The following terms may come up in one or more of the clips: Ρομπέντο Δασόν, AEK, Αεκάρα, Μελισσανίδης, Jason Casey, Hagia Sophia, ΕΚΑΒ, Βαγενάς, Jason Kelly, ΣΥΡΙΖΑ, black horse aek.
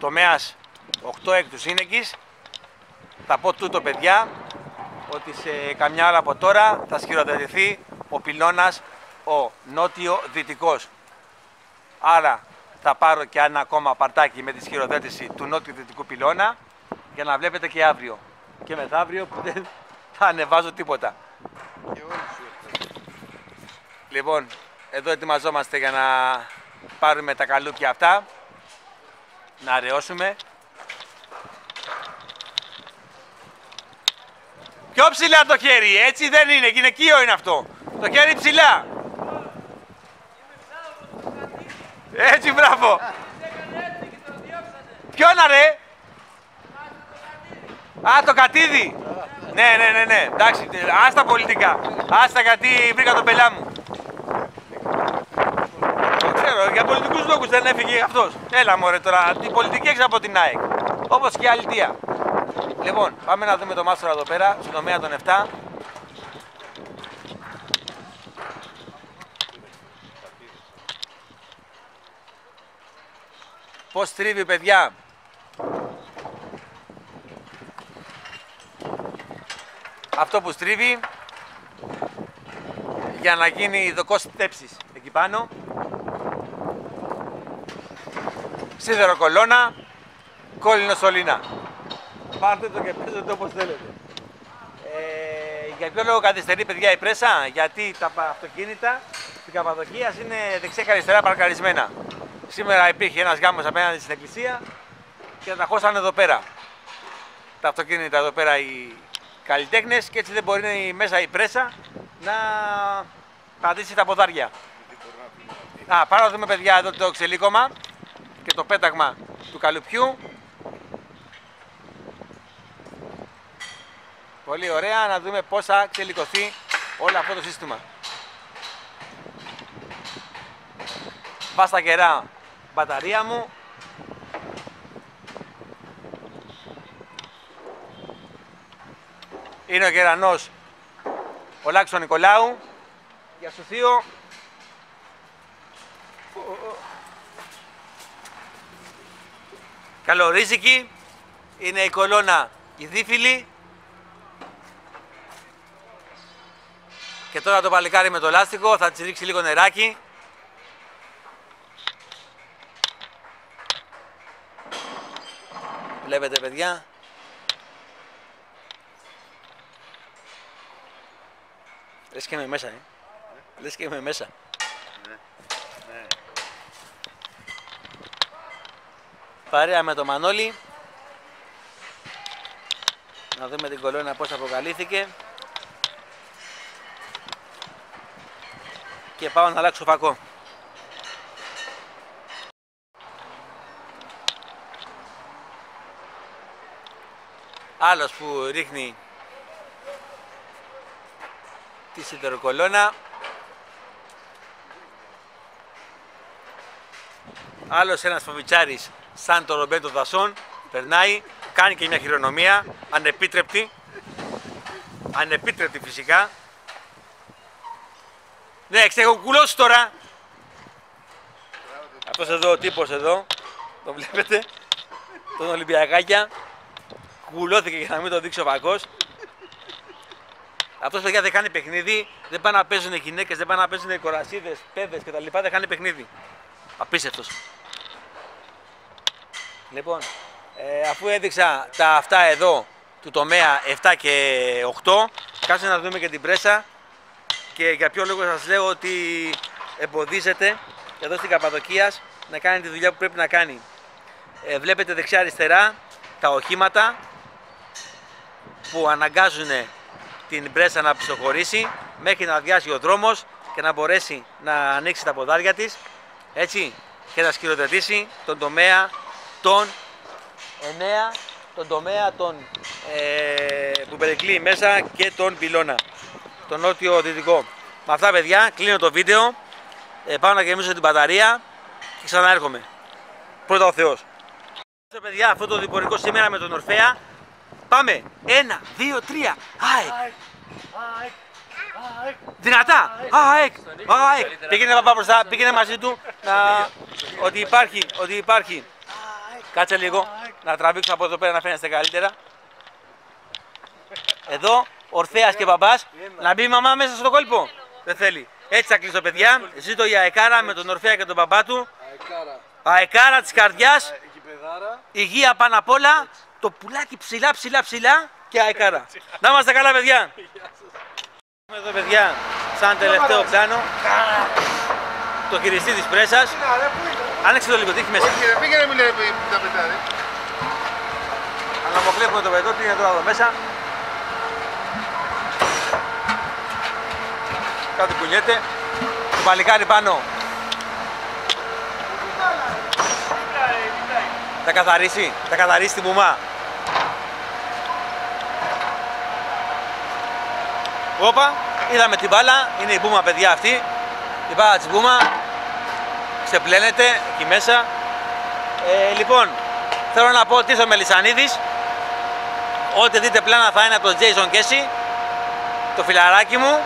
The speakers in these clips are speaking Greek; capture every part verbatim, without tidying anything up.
τομέας οκτώ εκ του σύνεγγης. Θα πω τούτο, παιδιά, ότι σε καμιά ώρα από τώρα θα σχηματοδοτηθεί ο πυλώνας ο νότιο-δυτικός. Άρα θα πάρω και ένα ακόμα παρτάκι με τη σχηματοδότηση του νότιο-δυτικού πυλώνα για να βλέπετε και αύριο και μεθαύριο που δεν θα ανεβάζω τίποτα. Λοιπόν, εδώ ετοιμαζόμαστε για να πάρουμε τα καλούπια αυτά, να αραιώσουμε. Πιο ψηλά το χέρι, έτσι δεν είναι, γυναικείο είναι αυτό. Το χέρι ψηλά. Έτσι, μπράβο. Ποιο να ρε. Α, το κατίδι. Ναι, ναι, ναι, ναι. Εντάξει, άστα πολιτικά. Άστα γιατί βρήκα τον πελά μου. Δεν ξέρω, για πολιτικούς λόγους δεν έφυγε αυτός. Έλα μωρέ τώρα, την πολιτική έξω από την ΑΕΚ. Όπως και η αλητεία. Λοιπόν, πάμε να δούμε το μάστορα εδώ πέρα, στον τομέα των επτά. Πώς τρίβει, παιδιά. Αυτό που στρίβει για να γίνει δοκός τέψης εκεί πάνω. Σιδεροκολώνα, κόλλινο σωλήνα. Πάρτε το και παίζετε το όπως θέλετε. Ε, για ποιο λόγο καθυστερεί, παιδιά, η πρέσα? Γιατί τα αυτοκίνητα στην Καπαδοκία είναι δεξιά-αριστερά παρκαρισμένα. Σήμερα υπήρχε ένας γάμος απέναντι στην εκκλησία και τα χώσανε εδώ πέρα. Τα αυτοκίνητα εδώ πέρα οι καλλιτέχνες και έτσι δεν μπορεί μέσα η πρέσα να πατήσει τα ποδάρια. Α, πάμε να δούμε, παιδιά, εδώ το ξελίκωμα και το πέταγμα του καλουπιού. Πολύ ωραία, να δούμε πώς θα ξελικωθεί όλο αυτό το σύστημα. Βάστα κερά μπαταρία μου. Είναι ο κερανός ο Λάξο Νικολάου. Για σου θείο. Καλορίζικη. Είναι η κολόνα η δίφυλη. Και τώρα το παλικάρι με το λάστιχο, θα της ρίξει λίγο νεράκι. Βλέπετε, παιδιά. Λες και είμαι μέσα, ε. Ναι. Λες και είμαι μέσα. Ναι. Ναι. Παρέα με το Μανώλη. Να δούμε την κολόνα πώς αποκαλύφθηκε. Και πάω να αλλάξω φακό. Άλλος που ρίχνει τη σιδεροκολώνα. Άλλος ένας φοβιτσάρης σαν τον Ρομπέντο Δασόν. Περνάει, κάνει και μια χειρονομία, ανεπίτρεπτη. Ανεπίτρεπτη φυσικά. Ναι, έχω κουλώσει τώρα. Αυτός εδώ ο τύπος εδώ, τον βλέπετε, τον Ολυμπιακάκια. Κουλώθηκε για να μην το δείξει ο φακός. Αυτός, παιδιά, δεν κάνει παιχνίδι, δεν πάνε να παίζουν οι γυναίκες, δεν πάνε να παίζουν οι κορασίδες, παιδες και τα λοιπά, δεν κάνει παιχνίδι. Απίστευτος. Λοιπόν, ε, αφού έδειξα τα αυτά εδώ του τομέα επτά και οκτώ, κάτσε να δούμε και την πρέσα. Και για ποιο λόγο σας λέω ότι εμποδίζεται εδώ στην Καπαδοκίας να κάνει τη δουλειά που πρέπει να κάνει. Ε, βλέπετε δεξιά-αριστερά τα οχήματα που αναγκάζουν την πρέσα να ψιλοχωρήσει μέχρι να αδειάσει ο δρόμος και να μπορέσει να ανοίξει τα ποδάρια της, έτσι, και να σκηροθετήσει τον τομέα των εννέα, τον τομέα των, ε, που περικλεί μέσα και τον πυλώνα, τον νότιο-δυτικό. Με αυτά, παιδιά, κλείνω το βίντεο. Ε, πάω να γεμίσω την μπαταρία και ξαναέρχομαι. Πρώτα ο Θεός. Παιδιά, αυτό το διπορικό σήμερα με τον Ορφέα. Πάμε! Ένα, δύο, τρία. ΑΕΚ! Δυνατά! ΑΕΚ! ΑΕΚ! Πήγαινε παπά μπροστά, πήγαινε μαζί του. Ότι υπάρχει, ότι υπάρχει Κάτσε λίγο να τραβήξω από εδώ πέρα να φαίνεστε καλύτερα. Εδώ, Ορφέας και Μπαμπάς. Να μπει η μαμά μέσα στο κόλπο. Δεν θέλει. Έτσι θα κλείσω, παιδιά. Ζήτω η Αεκάρα με τον Ορφέα και τον μπαμπά του. Αεκάρα της καρδιάς. Υγεία πάνω απ' όλα. Το πουλάκι ψηλά ψηλά ψηλά και Αεκάρα. Να είμαστε καλά, παιδιά. Εδώ, παιδιά, σαν τελευταίο πλάνο. Το χειριστή της πρέσας. Άνοιξε το λίγο, τι έχει μέσα. Όχι, ρε, πήγαινε, μην λέει τα πετάρε. Αναμοκλέπουμε το πετό, πήγαινε τώρα εδώ μέσα. Κάτι κουνιέται. Το παλικάρι πάνω. Θα καθαρίσει, θα καθαρίσει την πουμά. Όπα, είδαμε την μπάλα, είναι η πουμά, παιδιά, αυτή. Η μπάλα της πουμά. Ξεπλένεται εκεί μέσα. Ε, λοιπόν, θέλω να πω ότι είσαι ο Μελισσανίδης. Ό,τι δείτε πλάνα θα είναι από τον Jason Casey, το φιλαράκι μου.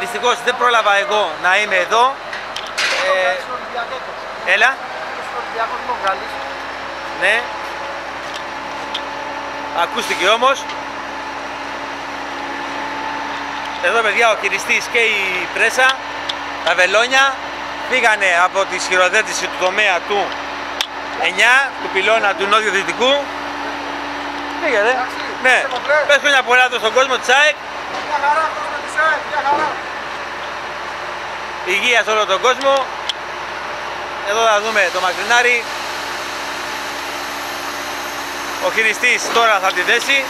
Δυστυχώς δεν πρόλαβα εγώ να είμαι εδώ. Ε, έλα. Ναι. Ακούστηκε όμως. Εδώ, παιδιά, ο χειριστής και η πρέσα, τα βελόνια, πήγανε από τη σχηροδέτηση του τομέα του εννιά, του πυλώνα του νότιο δυτικού. Πήγανε. Ναι. Πες χρόνια πολλά εδώ στον κόσμο της ΑΕΚ. Μια χαρά, κόσμο της ΑΕΚ, μια χαρά. Υγεία σε όλο τον κόσμο. Εδώ θα δούμε το Μακρινάρι. Ο χειριστής τώρα θα τη δέσει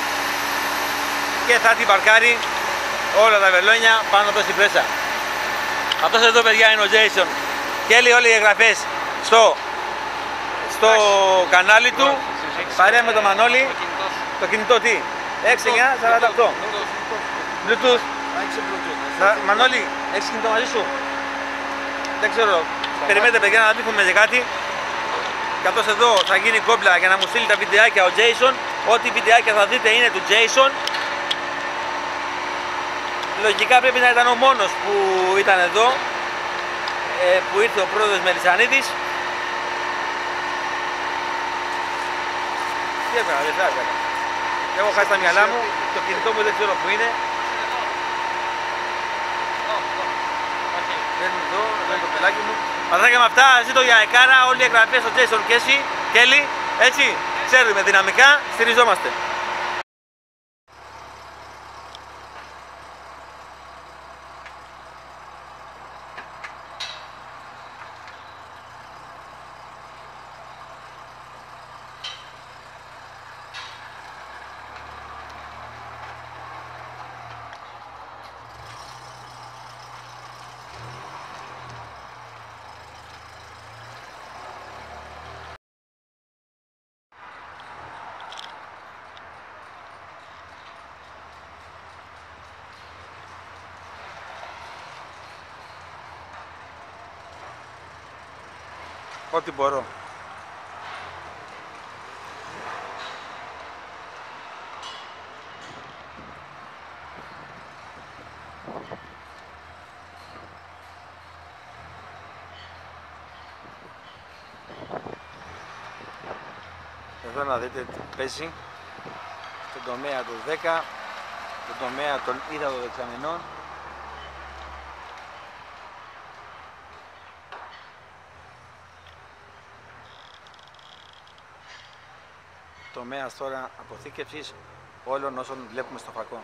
και θα την παρκάρει όλα τα βελόνια πάνω από στην πρέσα. Αυτός εδώ, παιδιά, είναι ο Jason Kelly. Όλοι οι εγγραφές στο, στο κανάλι του, παρέα με τον Μανώλη. Το κινητό τι, έξι εννιά σαράντα οκτώ. Bluetooth. Μανώλη, έχεις κινητό μαζί σου? Δεν ξέρω. Περιμένετε, παιδιά, να δείχνουμε για κάτι. Καθώς εδώ θα γίνει κόμπλα για να μου στείλει τα βιντεάκια ο Jason. Ό,τι βιντεάκια θα δείτε είναι του Jason. Λογικά πρέπει να ήταν ο μόνος που ήταν εδώ, που ήρθε ο πρόεδρος Μελισσανίδης. Τι έπαινα, δεν θα έπαινα. Έχω χάσει τα μυαλά μου, το κινητό μου δεν ξέρω που είναι. Δεν είναι εδώ, εδώ είναι το πελάκι μου. Πατράκια με αυτά, ζήτω για Αεκάρα, όλοι οι εγγραφές στο Jason Casey, Kelly, έτσι, ξέρουμε δυναμικά, στηριζόμαστε. Ό,τι μπορώ. Εδώ να δείτε τι πέσει. Στον τομέα των δέκα, στον τομέα των υδατοδεξαμενών. Τομέας τώρα αποθήκευσης όλων όσων βλέπουμε στο φακό.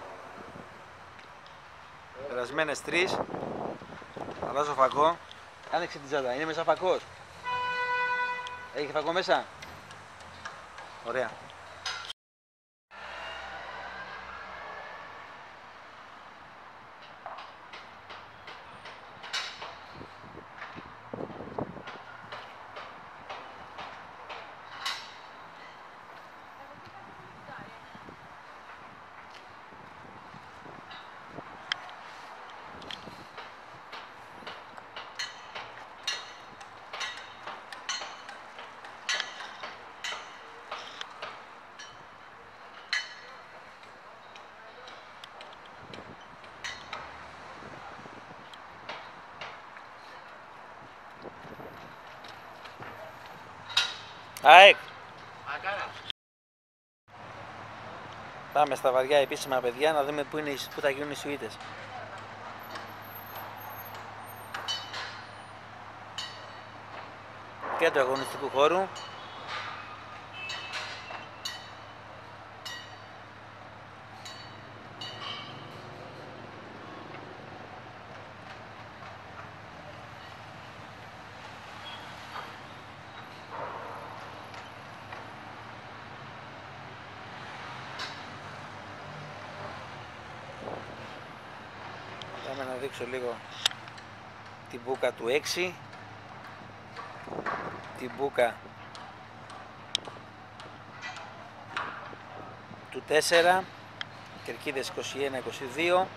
Περασμένες τρεις, αλλάζω φακό. Άνοιξε την τσάντα, είναι μέσα φακός. Έχει φακό μέσα. Ωραία. ΑΕΚ. Πάμε στα βαριά επίσημα, παιδιά, να δούμε πού, είναι, πού θα γίνουν οι σουίτες. Κέντρο αγωνιστικού χώρου. Πάμε να δείξω λίγο την μπούκα του έξι, την μπούκα του τέσσερα, κερκίδες είκοσι ένα είκοσι δύο,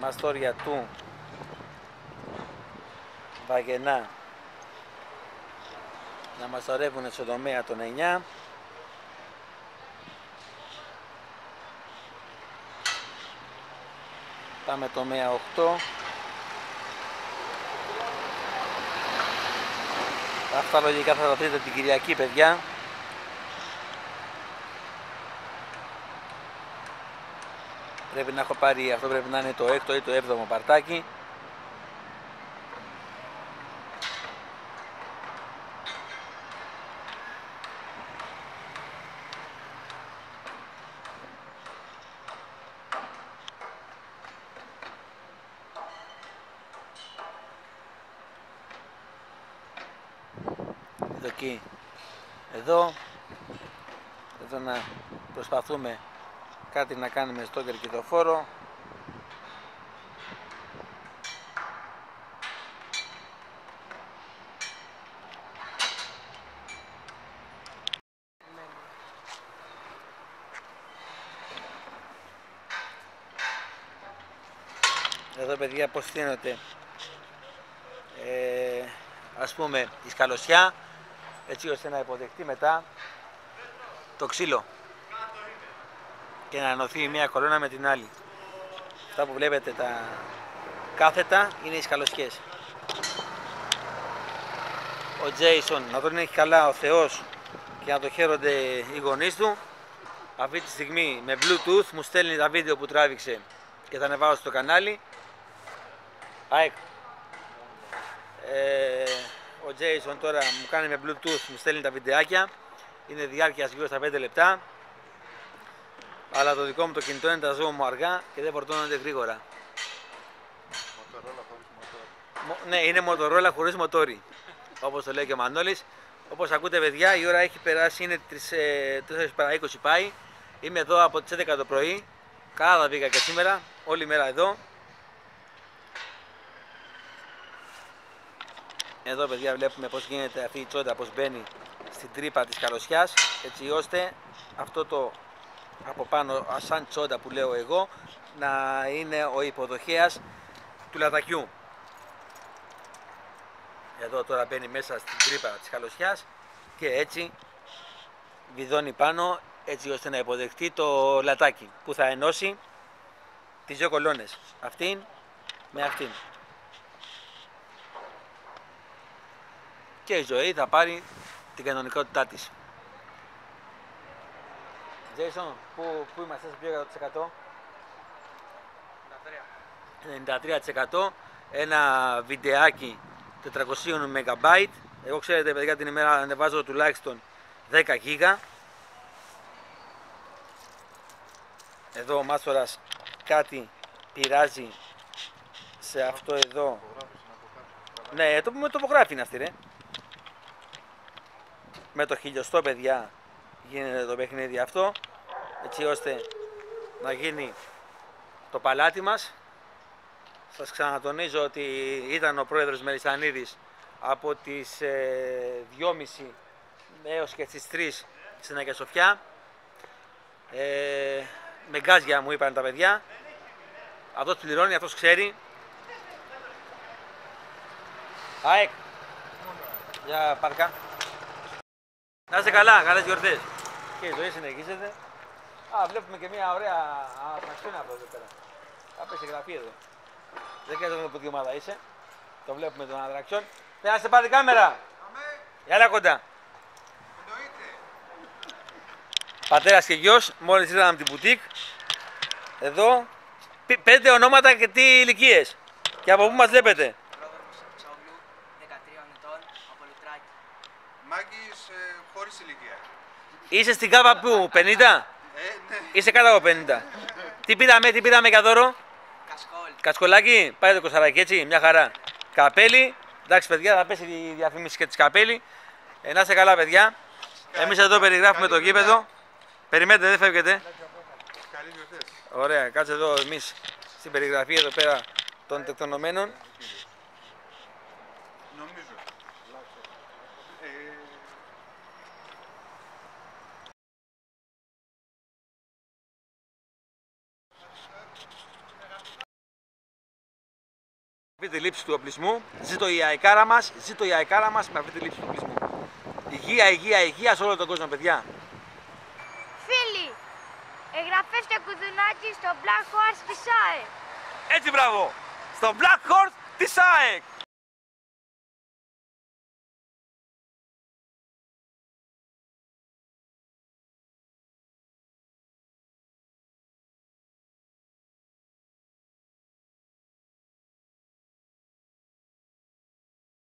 μαστόρια του Βαγενά να μαστορεύουν στον τομέα των εννιά. Πάμε τομέα οκτώ. Αυτά λογικά θα τα βρείτε την Κυριακή, παιδιά. Πρέπει να έχω πάρει, αυτό πρέπει να είναι το έκτο ή το έβδομο παρτάκι. Εκεί, εδώ, εδώ να προσπαθούμε κάτι να κάνουμε στο κερκιδοφόρο. Εδώ, παιδιά, πως στείνονται, ε, ας πούμε, η σκαλωσιά, έτσι ώστε να υποδεχτεί μετά το ξύλο και να ενωθεί η μία κολόνα με την άλλη. Αυτά που βλέπετε τα κάθετα είναι οι σκαλωσιές. Ο Τζέισον να τον έχει καλά ο Θεός και να το χαίρονται οι γονείς του. Αυτή τη στιγμή με Bluetooth μου στέλνει τα βίντεο που τράβηξε και τα ανεβάζω στο κανάλι. ΑΕΚ. Ο Jason τώρα μου κάνει με Bluetooth, μου στέλνει τα βιντεάκια. Είναι διάρκειας γύρω στα πέντε λεπτά. Αλλά το δικό μου το κινητό είναι τα ζώα μου αργά και δεν φορτώνονται γρήγορα. Μοτορόλα χωρίς μοτόρι. Μο, ναι, είναι μοτορόλα χωρίς μοτόρι. Όπως το λέει και ο Μανώλης. Όπως ακούτε, παιδιά, η ώρα έχει περάσει, είναι τρεις παρά είκοσι πάει. Είμαι εδώ από τις έντεκα το πρωί. Καλά βγήκα και σήμερα, όλη μέρα εδώ. Εδώ, παιδιά, βλέπουμε πως γίνεται αυτή η τσόντα, πως μπαίνει στην τρύπα της καλωσιάς, έτσι ώστε αυτό το από πάνω σαν τσόντα που λέω εγώ να είναι ο υποδοχέας του λατακιού. Εδώ τώρα μπαίνει μέσα στην τρύπα της καλωσιάς και έτσι βιδώνει πάνω, έτσι ώστε να υποδεχτεί το λατάκι που θα ενώσει τις δύο κολόνες, αυτήν με αυτήν. Και η ζωή θα πάρει την κανονικότητά της. Jason, πού, πού είμαστε, σε ποιο εκατό τοις εκατό? ενενήντα τρία τοις εκατό. Ένα βιντεάκι τετρακόσια μεγαμπάιτ. Εγώ, ξέρετε, παιδιά, την ημέρα ανεβάζω τουλάχιστον δέκα γίγα. Εδώ ο Μάστορας κάτι πειράζει σε αυτό εδώ. Ναι, το πούμε τοπογράφη είναι αυτή, ρε. Με το χιλιοστό, παιδιά, γίνεται το παιχνίδι αυτό, έτσι ώστε να γίνει το παλάτι μας. Σας ξανατονίζω ότι ήταν ο πρόεδρος Μελισανίδης από τις ε, δυόμιση έως και τις τρεις στην Αγία Σοφιά. Ε, με γκάζια μου είπαν τα παιδιά. Αυτός πληρώνει, αυτός ξέρει. ΑΕΚ, για παρκά. Να είστε καλά, καλές γιορτές. Και η ζωή συνεχίζεται. Α, βλέπουμε και μια ωραία ατραξιόν από εδώ πέρα. Απέσαι γραφή εδώ. Δεν ξέρω από τι ομάδα είσαι. Το βλέπουμε τον Ανδραξιόν. Θέλω να σε πάρει κάμερα. Έλα κοντά. Πατέρας και γιος, μόλις ήρθαν από την μπουτίκ. Εδώ. Πέντε ονόματα και τι ηλικίες. Και από πού μας βλέπετε. Μάγκης χωρίς ηλικία. Είσαι στην κάπα που, πενήντα. Είσαι κάτω από πενήντα. Τι πήραμε, τι πήραμε για δώρο. Κασκόλ. Κασκολάκι, πάει το κοσαράκι έτσι, μια χαρά. Καπέλι, εντάξει παιδιά, θα πέσει η διαφήμιση και της καπέλι. Ε, να είστε καλά παιδιά. Εμείς εδώ περιγράφουμε το γήπεδο. Περιμένετε, δεν φεύγετε. Ωραία, κάτσε εδώ εμείς στην περιγραφή εδώ πέρα των τεκτονωμένων. Αυτή τη λήψη του οπλισμού, ζήτω η αεκάρα μας, ζήτω η αεκάρα μας με αυτή τη λήψη του οπλισμού. Υγεία, υγεία, υγεία σε όλο τον κόσμο, παιδιά. Φίλοι, εγγραφές στο κουδουνάκι στο Black Horse της ΑΕΚ. Έτσι μπράβο, στο Black Horse της ΑΕΚ.